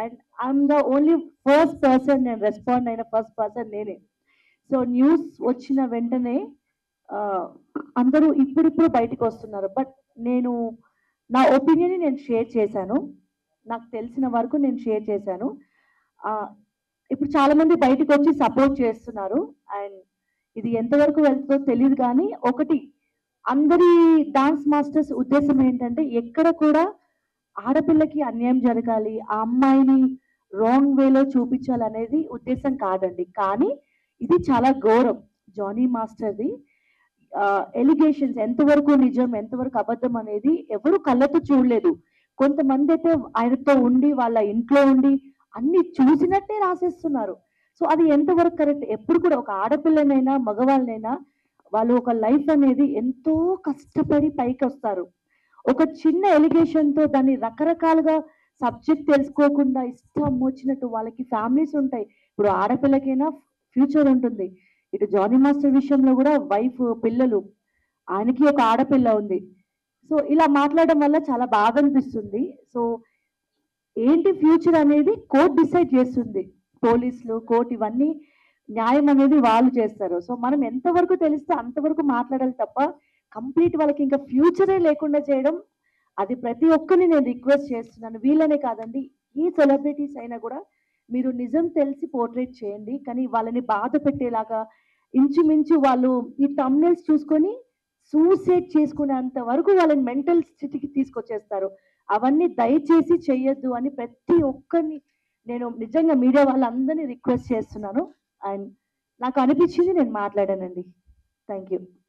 and I'm the only first person and respond in a first person nene. So news vachina ventane andaru ippudu bayitiki vastunaru but nenu na opinion ni nenu share chesanu నాకు తెలిసిన వరకు నేను share చేశాను ఇప్పుడు చాలా మంది బయటికి వచ్చి సపోర్ట్ చేస్తున్నారు అండ్ ఇది ఎంతవరకు వెళ్తుందో తెలియదు కానీ ఒకటి అందరి డాన్స్ మాస్టర్స్ ఉద్దేశం ఏంటంటే ఎక్కడ కూడా ఆడపిల్లకి అన్యాయం జరగాలి ఆ అమ్మాయిని రాంగ్ వేలో చూపించాలనేది ఉద్దేశం కాదండి కానీ ఇది చాలా ఘోరం జానీ మాస్టర్ది ఎలిగేషన్స్ ఎంతవరకు నిజం ఎంతవరకు అబద్ధం అనేది ఎవరు కళ్ళతో చూడలేదు కొంతమంది అయితే ఆయనతో ఉండి వాళ్ళ ఇంట్లో ఉండి అన్ని చూసినట్టే రాసేస్తున్నారు సో అది ఎంతవరకు కరెక్ట్ ఎప్పుడు కూడా ఒక ఆడపిల్లనైనా మగవాళ్ళనైనా వాళ్ళు ఒక లైఫ్ అనేది ఎంతో కష్టపడి పైకి వస్తారు ఒక చిన్న ఎలిగేషన్తో దాన్ని రకరకాలుగా సబ్జెక్ట్ తెలుసుకోకుండా ఇష్టం వచ్చినట్టు వాళ్ళకి ఫ్యామిలీస్ ఉంటాయి ఇప్పుడు ఆడపిల్లకైనా ఫ్యూచర్ ఉంటుంది ఇటు జానీ మాస్టర్ విషయంలో కూడా వైఫ్ పిల్లలు ఆయనకి ఒక ఆడపిల్ల ఉంది సో ఇలా మాట్లాడడం వల్ల చాలా బాగా అనిపిస్తుంది సో ఏంటి ఫ్యూచర్ అనేది కోర్టు డిసైడ్ చేస్తుంది పోలీసులు కోర్టు ఇవన్నీ న్యాయం అనేది వాళ్ళు చేస్తారు సో మనం ఎంతవరకు తెలిస్తే అంతవరకు మాట్లాడాలి తప్ప కంప్లీట్ వాళ్ళకి ఇంకా ఫ్యూచరే లేకుండా చేయడం అది ప్రతి ఒక్కరిని నేను రిక్వెస్ట్ చేస్తున్నాను వీళ్ళనే కాదండి ఈ సెలబ్రిటీస్ అయినా కూడా మీరు నిజం తెలిసి పోర్ట్రేట్ చేయండి కానీ వాళ్ళని బాధ పెట్టేలాగా ఇంచుమించు వాళ్ళు ఈ థంబ్నైల్స్ చూసుకొని సూసైడ్ చేసుకునేంత వరకు వాళ్ళని మెంటల్ స్థితికి తీసుకొచ్చేస్తారు అవన్నీ దయచేసి చేయొద్దు అని ప్రతి ఒక్కరిని నేను నిజంగా మీడియా వాళ్ళందరినీ రిక్వెస్ట్ చేస్తున్నాను అండ్ నాకు అనిపించింది నేను మాట్లాడానండి థ్యాంక్ యూ